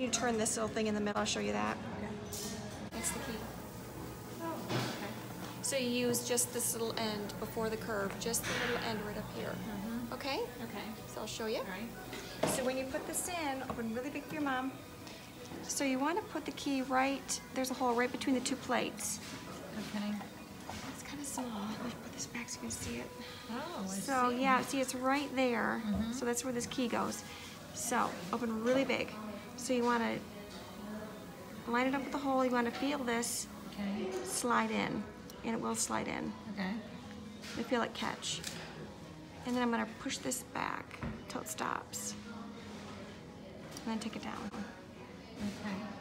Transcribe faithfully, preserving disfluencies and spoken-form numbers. You turn this little thing in the middle, I'll show you that. Okay. That's the key. Oh, okay. So you use just this little end before the curve, just the little end right up here. Mm-hmm. Okay? Okay. So I'll show you. All right. So when you put this in, open really big for your mom. So you want to put the key right, there's a hole right between the two plates. Okay. It's kind of small. Let me put this back so you can see it. Oh, I So see. yeah, see it's right there. Mm-hmm. So that's where this key goes. So open really big. So you want to line it up with the hole, you want to feel this okay. slide in, and it will slide in. Okay. You feel it catch. And then I'm going to push this back till it stops, and then take it down. Okay.